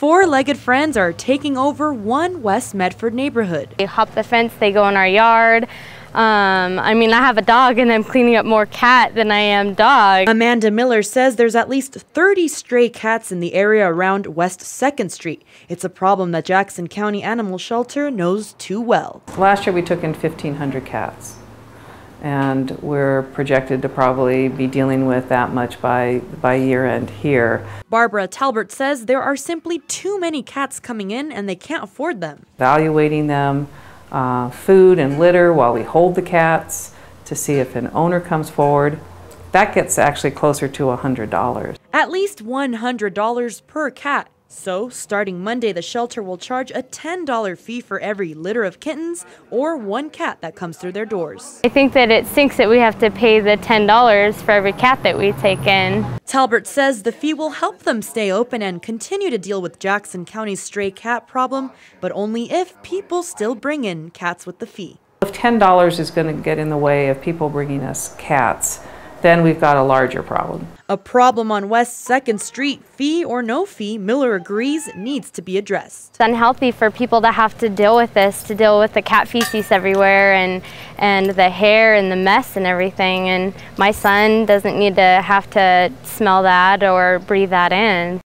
Four-legged friends are taking over one West Medford neighborhood. They hop the fence, they go in our yard. I mean, I have a dog and I'm cleaning up more cat than I am dog. Amanda Miller says there's at least 30 stray cats in the area around West 2nd Street. It's a problem that Jackson County Animal Shelter knows too well. Last year we took in 1,500 cats, and we're projected to probably be dealing with that much by year end here. Barbara Talbert says there are simply too many cats coming in and they can't afford them. Evaluating them. Food and litter while we hold the cats to see if an owner comes forward. That gets actually closer to $100. At least $100 per cat. So, starting Monday, the shelter will charge a $10 fee for every litter of kittens or one cat that comes through their doors. I think that it stinks that we have to pay the $10 for every cat that we take in. Talbert says the fee will help them stay open and continue to deal with Jackson County's stray cat problem, but only if people still bring in cats with the fee. If $10 is going to get in the way of people bringing us cats, then we've got a larger problem. A problem on West 2nd Street, fee or no fee, Miller agrees needs to be addressed. It's unhealthy for people to have to deal with this, to deal with the cat feces everywhere and the hair and the mess and everything. And my son doesn't need to have to smell that or breathe that in.